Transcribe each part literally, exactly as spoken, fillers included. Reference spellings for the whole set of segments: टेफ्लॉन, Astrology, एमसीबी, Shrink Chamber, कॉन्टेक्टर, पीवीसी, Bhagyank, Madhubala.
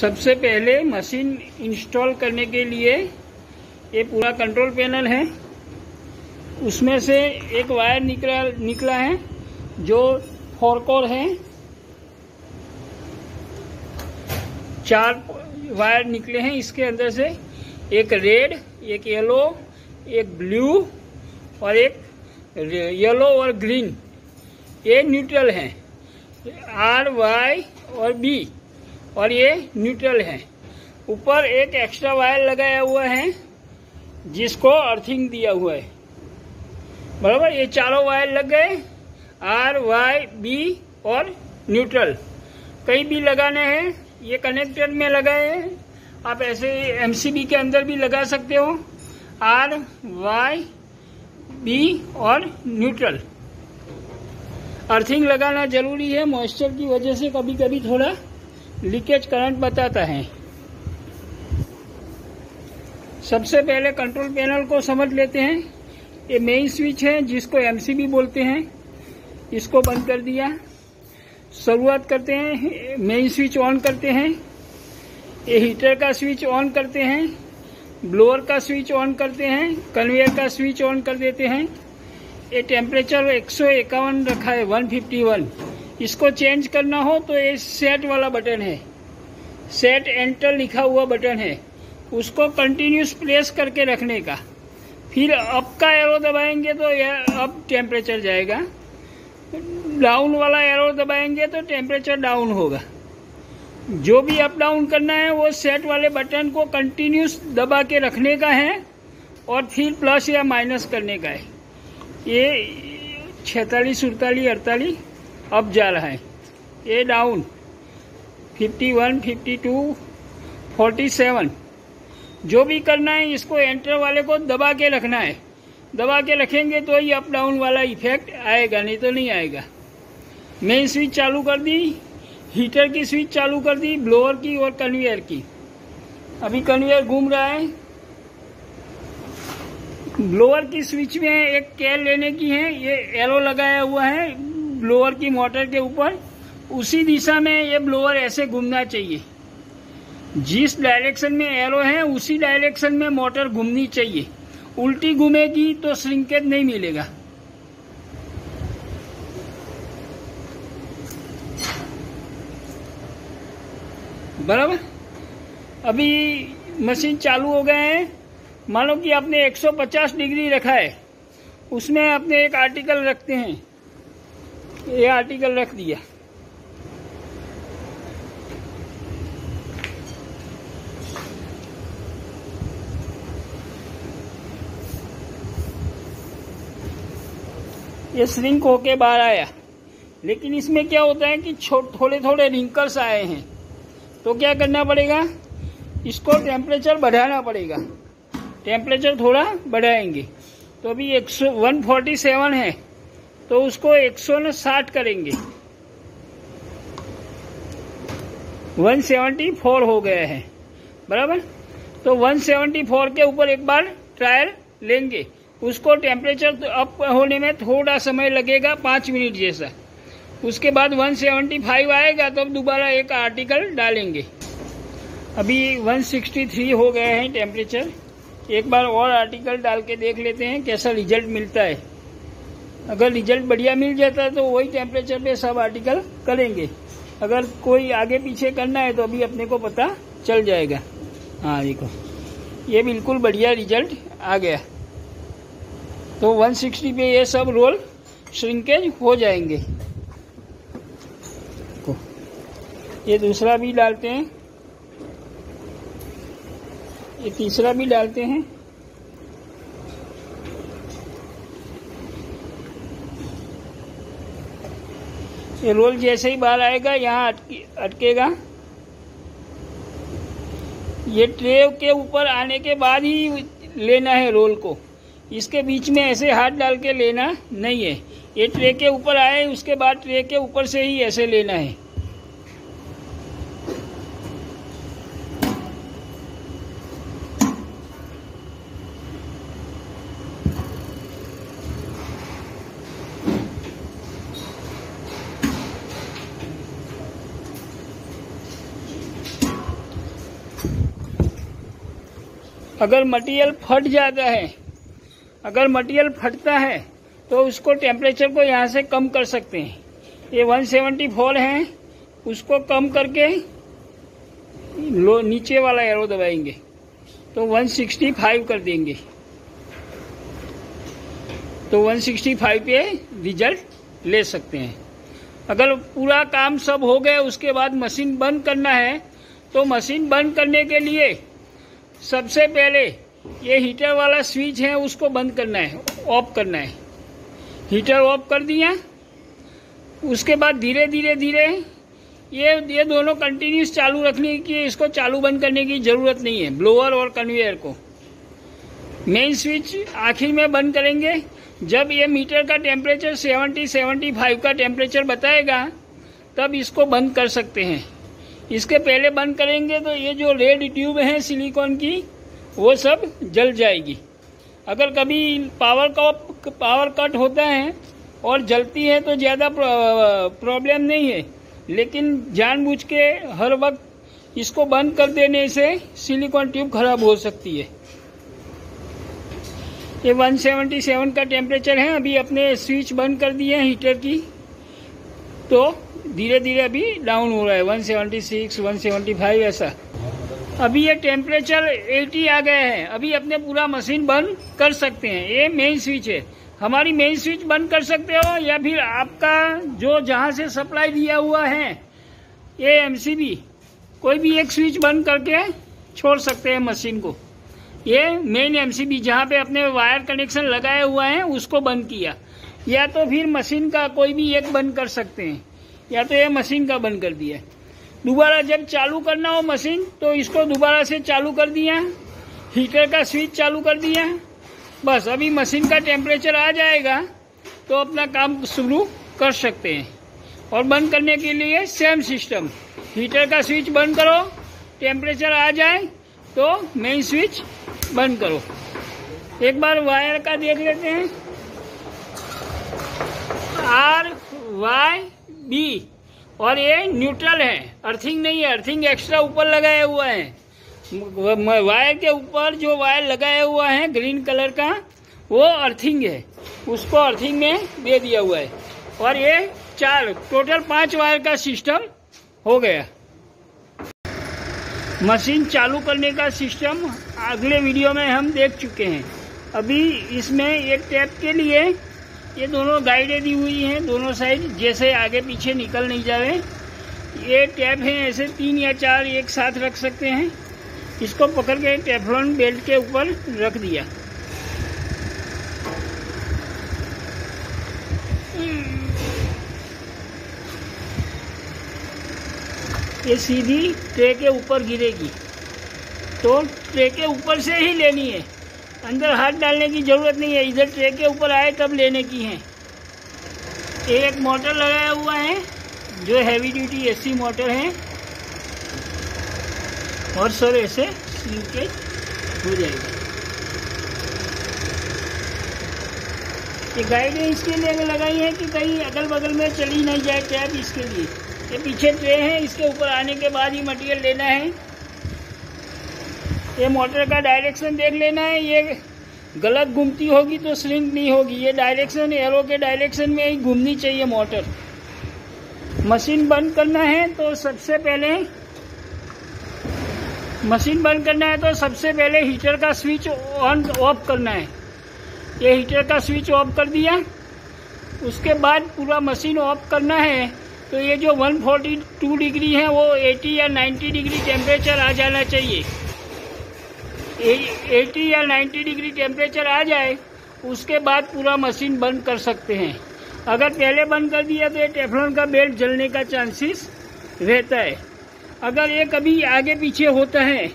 सबसे पहले machine install करने के लिए ये पूरा कंट्रोल पैनल है, उसमें से एक वायर निकला निकला है जो फोर कोर है। चार वायर निकले हैं इसके अंदर से, एक रेड, एक येलो, एक ब्लू और एक येलो और ग्रीन। ये न्यूट्रल है, आर, वाई और बी, और ये न्यूट्रल है। ऊपर एक एक्स्ट्रा वायर लगाया हुआ है जिसको अर्थिंग दिया हुआ है। बराबर, ये चारों वायर लग गए, आर, वाई, बी और न्यूट्रल। कहीं भी लगाने हैं, ये कनेक्टर में लगाए हैं, आप ऐसे एमसीबी के अंदर भी लगा सकते हो, आर, वाई, बी और न्यूट्रल। अर्थिंग लगाना जरूरी है, मॉइस्चर की वजह से कभी कभी थोड़ा लीकेज करंट बताता है। सबसे पहले कंट्रोल पैनल को समझ लेते हैं। ये मेन स्विच है जिसको एमसीबी बोलते हैं, इसको बंद कर दिया। शुरुआत करते हैं, मेन स्विच ऑन करते हैं, ये हीटर का स्विच ऑन करते हैं, ब्लोअर का स्विच ऑन करते हैं, कन्वेयर का स्विच ऑन कर देते हैं। ये टेम्परेचर एक सौ इक्यावन रखा है, वन फिफ्टी वन। इसको चेंज करना हो तो ये सेट वाला बटन है, सेट एंटर लिखा हुआ बटन है, उसको कंटिन्यूस प्रेस करके रखने का। फिर अप का एरो दबाएंगे तो यह अप टेम्परेचर जाएगा, डाउन वाला एरो दबाएंगे तो टेम्परेचर डाउन होगा। जो भी अप डाउन करना है वो सेट वाले बटन को कंटिन्यूस दबा के रखने का है, और फिर प्लस या माइनस करने का है। ये छतालीस, उड़तालीस, अड़तालीस अप जा रहा है, ये डाउन इक्यावन, बावन, सैंतालीस, जो भी करना है इसको एंटर वाले को दबा के रखना है। दबा के रखेंगे तो ये अप डाउन वाला इफेक्ट आएगा, नहीं तो नहीं आएगा। मेन स्विच चालू कर दी, हीटर की स्विच चालू कर दी, ब्लोअर की और कन्वेयर की। अभी कन्वेयर घूम रहा है। ब्लोअर की स्विच में एक केयर लेने की है, ये एरो लगाया हुआ है ब्लोअर की मोटर के ऊपर, उसी दिशा में ये ब्लोअर ऐसे घूमना चाहिए। जिस डायरेक्शन में एरो है उसी डायरेक्शन में मोटर घूमनी चाहिए। उल्टी घूमेगी तो श्रिंकेज नहीं मिलेगा। बराबर, अभी मशीन चालू हो गए हैं। मानो कि आपने एक सौ पचास डिग्री रखा है, उसमें आपने एक आर्टिकल रखते हैं, ये आर्टिकल रख दिया। ये श्रिंक होके बाहर आया, लेकिन इसमें क्या होता है कि थोड़े थोड़े रिंकल्स आए हैं, तो क्या करना पड़ेगा, इसको टेम्परेचर बढ़ाना पड़ेगा। टेम्परेचर थोड़ा बढ़ाएंगे, तो अभी एक सौ वन फोर्टी सेवन है तो उसको एक सौ न साठ करेंगे, वन सेवेंटी फोर हो गया है। बराबर, तो वन सेवेंटी फोर के ऊपर एक बार ट्रायल लेंगे, उसको टेम्परेचर तो अप होने में थोड़ा समय लगेगा, पाँच मिनट जैसा। उसके बाद एक सौ पचहत्तर आएगा तो दोबारा एक आर्टिकल डालेंगे। अभी एक सौ तिरसठ हो गया है टेम्परेचर, एक बार और आर्टिकल डाल के देख लेते हैं कैसा रिजल्ट मिलता है। अगर रिजल्ट बढ़िया मिल जाता है तो वही टेम्परेचर पे सब आर्टिकल करेंगे, अगर कोई आगे पीछे करना है तो अभी अपने को पता चल जाएगा। हाँ देखो, ये बिल्कुल बढ़िया रिजल्ट आ गया। तो एक सौ साठ पे ये सब रोल श्रिंकेज हो जाएंगे। ये दूसरा भी डालते हैं, ये तीसरा भी डालते हैं। ये रोल जैसे ही बाहर आएगा यहाँ अटकेगा। ये ट्रे के ऊपर आने के बाद ही लेना है रोल को, इसके बीच में ऐसे हाथ डाल के लेना नहीं है। ये ट्रे के ऊपर आए, उसके बाद ट्रे के ऊपर से ही ऐसे लेना है। अगर मटेरियल फट जाता है, अगर मटेरियल फटता है तो उसको टेम्परेचर को यहाँ से कम कर सकते हैं। ये एक सौ चौहत्तर है, उसको कम करके लो नीचे वाला एरो दबाएंगे तो एक सौ पैंसठ कर देंगे, तो एक सौ पैंसठ पे रिजल्ट ले सकते हैं। अगर पूरा काम सब हो गया उसके बाद मशीन बंद करना है, तो मशीन बंद करने के लिए सबसे पहले ये हीटर वाला स्विच है उसको बंद करना है, ऑफ करना है। हीटर ऑफ कर दिया, उसके बाद धीरे धीरे धीरे ये ये दोनों कंटिन्यूस चालू रखने की, इसको चालू बंद करने की ज़रूरत नहीं है। ब्लोअर और कन्वेयर को मेन स्विच आखिर में बंद करेंगे। जब ये मीटर का टेम्परेचर सत्तर पचहत्तर का टेम्परेचर बताएगा तब इसको बंद कर सकते हैं। इसके पहले बंद करेंगे तो ये जो रेड ट्यूब है सिलिकॉन की वो सब जल जाएगी। अगर कभी पावर का पावर कट होता है और जलती है तो ज़्यादा प्रॉब्लम नहीं है, लेकिन जानबूझ के हर वक्त इसको बंद कर देने से सिलिकॉन ट्यूब खराब हो सकती है। ये एक सौ सतहत्तर का टेम्परेचर है, अभी अपने स्विच बंद कर दिए हैं हीटर की, तो धीरे धीरे अभी डाउन हो रहा है एक सौ छिहत्तर, एक सौ पचहत्तर ऐसा। अभी ये टेम्परेचर अस्सी आ गया है, अभी अपने पूरा मशीन बंद कर सकते हैं। ये मेन स्विच है, हमारी मेन स्विच बंद कर सकते हो, या फिर आपका जो जहाँ से सप्लाई दिया हुआ है ये एमसीबी, कोई भी एक स्विच बंद करके छोड़ सकते हैं मशीन को। ये मेन एमसीबी जहाँ पे अपने वायर कनेक्शन लगाए हुआ है उसको बंद किया, या तो फिर मशीन का कोई भी एक बंद कर सकते हैं, या तो ये मशीन का बंद कर दिया। दोबारा जब चालू करना हो मशीन तो इसको दोबारा से चालू कर दिया, हीटर का स्विच चालू कर दिया, बस अभी मशीन का टेम्परेचर आ जाएगा तो अपना काम शुरू कर सकते हैं। और बंद करने के लिए सेम सिस्टम, हीटर का स्विच बंद करो, टेम्परेचर आ जाए तो मेन स्विच बंद करो। एक बार वायर का देख लेते हैं, आर वाई बी, और ये न्यूट्रल है, अर्थिंग नहीं है, अर्थिंग एक्स्ट्रा ऊपर लगाया हुआ है। वायर के ऊपर जो वायर लगाया हुआ है ग्रीन कलर का वो अर्थिंग है, उसको अर्थिंग में दे दिया हुआ है। और ये चार टोटल पांच वायर का सिस्टम हो गया। मशीन चालू करने का सिस्टम अगले वीडियो में हम देख चुके हैं। अभी इसमें एक टैप के लिए ये दोनों गाइडें दी हुई हैं, दोनों साइड जैसे आगे पीछे निकल नहीं जावे। ये टैप है, ऐसे तीन या चार एक साथ रख सकते हैं। इसको पकड़ के टेफ्लॉन बेल्ट के ऊपर रख दिया, ये सीधी ट्रे के ऊपर गिरेगी तो ट्रे के ऊपर से ही लेनी है, अंदर हाथ डालने की ज़रूरत नहीं है, इधर ट्रे के ऊपर आए तब लेने की है। एक मोटर लगाया हुआ है जो हैवी ड्यूटी एसी मोटर है, और सर ऐसे स्लीकेज हो जाएगा। ये गाइडें इसके लिए लगाई है कि कहीं अगल बगल में चली नहीं जाए टैप, इसके लिए ये पीछे ट्रे है, इसके ऊपर आने के बाद ही मटेरियल लेना है। ये मोटर का डायरेक्शन देख लेना है, ये गलत घूमती होगी तो श्रिंक नहीं होगी, ये डायरेक्शन एरो के डायरेक्शन में ही घूमनी चाहिए मोटर। मशीन बंद करना है तो सबसे पहले मशीन बंद करना है तो सबसे पहले हीटर का स्विच ऑन ऑफ करना है। ये हीटर का स्विच ऑफ कर दिया, उसके बाद पूरा मशीन ऑफ करना है, तो ये जो एक सौ बयालीस डिग्री है वो अस्सी या नब्बे डिग्री टेम्परेचर आ जाना चाहिए। अस्सी या नब्बे डिग्री टेम्परेचर आ जाए उसके बाद पूरा मशीन बंद कर सकते हैं। अगर पहले बंद कर दिया तो ये टेफ्लॉन का बेल्ट जलने का चांसेस रहता है। अगर ये कभी आगे पीछे होता है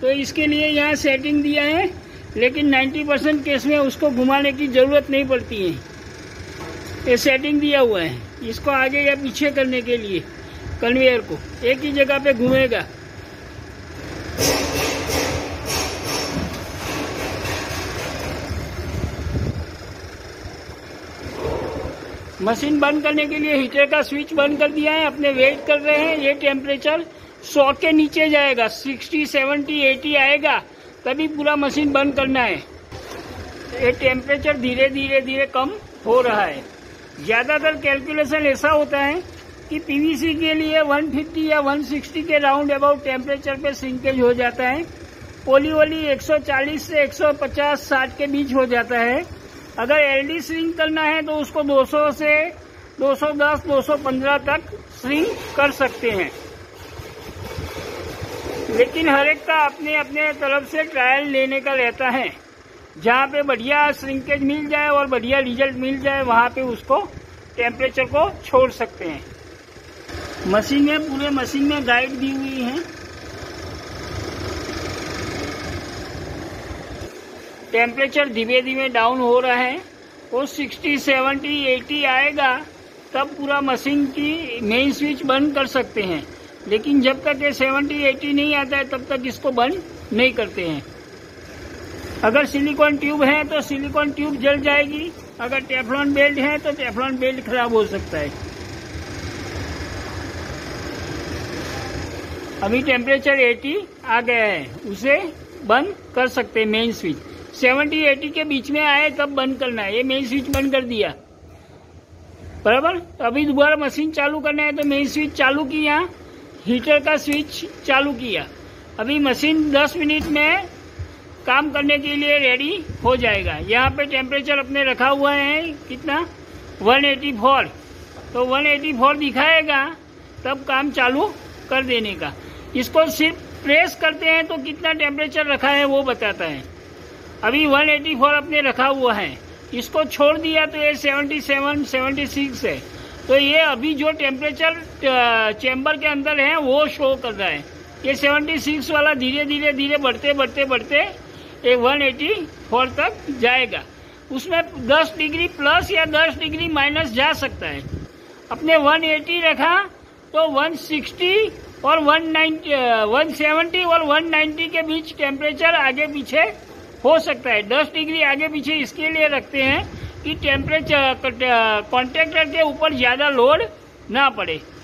तो इसके लिए यहाँ सेटिंग दिया है, लेकिन नब्बे परसेंट केस में उसको घुमाने की ज़रूरत नहीं पड़ती है। ये सेटिंग दिया हुआ है इसको आगे या पीछे करने के लिए, कन्वेयर को एक ही जगह पे घूमेगा। मशीन बंद करने के लिए हीटर का स्विच बंद कर दिया है, अपने वेट कर रहे हैं। ये टेम्परेचर सौ के नीचे जाएगा, साठ, सत्तर, अस्सी आएगा तभी पूरा मशीन बंद करना है। ये टेम्परेचर धीरे धीरे धीरे कम हो रहा है। ज़्यादातर कैलकुलेशन ऐसा होता है कि पीवीसी के लिए एक सौ पचास या एक सौ साठ के राउंड अबाउट टेम्परेचर पे सिंकेज हो जाता है। पोली वोली एक सौ चालीस से एक सौ पचास साठ के बीच हो जाता है। अगर एलडी श्रिंक करना है तो उसको दो सौ से दो सौ दस, दो सौ पंद्रह तक श्रिंक कर सकते हैं। लेकिन हर एक का अपने अपने तरफ से ट्रायल लेने का रहता है। जहाँ पे बढ़िया श्रिंकेज मिल जाए और बढ़िया रिजल्ट मिल जाए वहाँ पे उसको टेम्परेचर को छोड़ सकते हैं। मशीनें पूरे मशीन में गाइड दी हुई हैं। टेम्परेचर धीरे धीरे डाउन हो रहा है। वो साठ, सत्तर, अस्सी आएगा तब पूरा मशीन की मेन स्विच बंद कर सकते हैं। लेकिन जब तक ये सत्तर, अस्सी नहीं आता है तब तक इसको बंद नहीं करते हैं। अगर सिलिकॉन ट्यूब है तो सिलिकॉन ट्यूब जल जाएगी। अगर टेफ्लॉन बेल्ट है तो टेफ्लॉन बेल्ट खराब हो सकता है। अभी टेम्परेचर अस्सी आ गया है, उसे बंद कर सकते हैं। मेन स्विच सत्तर, अस्सी के बीच में आए तब बंद करना है। ये मेन स्विच बंद कर दिया, बराबर। अभी दोबारा मशीन चालू करना है तो मेन स्विच चालू किया, हीटर का स्विच चालू किया। अभी मशीन दस मिनट में काम करने के लिए रेडी हो जाएगा। यहाँ पे टेम्परेचर अपने रखा हुआ है कितना एक सौ चौरासी, तो एक सौ चौरासी दिखाएगा तब काम चालू कर देने का। इसको सिर्फ प्रेस करते हैं तो कितना टेम्परेचर रखा है वो बताता है। अभी एक सौ चौरासी अपने रखा हुआ है, इसको छोड़ दिया तो ये सतहत्तर, छिहत्तर है। तो ये अभी जो टेम्परेचर चैम्बर के अंदर है वो शो कर रहा है। ये छिहत्तर वाला धीरे धीरे धीरे बढ़ते बढ़ते बढ़ते एक एक सौ चौरासी तक जाएगा। उसमें दस डिग्री प्लस या दस डिग्री माइनस जा सकता है। अपने एक सौ अस्सी रखा तो एक सौ साठ और एक सौ नब्बे, एक सौ सत्तर और एक सौ नब्बे के बीच टेम्परेचर आगे पीछे हो सकता है। दस डिग्री आगे पीछे इसके लिए रखते हैं कि टेम्परेचर कॉन्टेक्टर के ऊपर ज़्यादा लोड ना पड़े।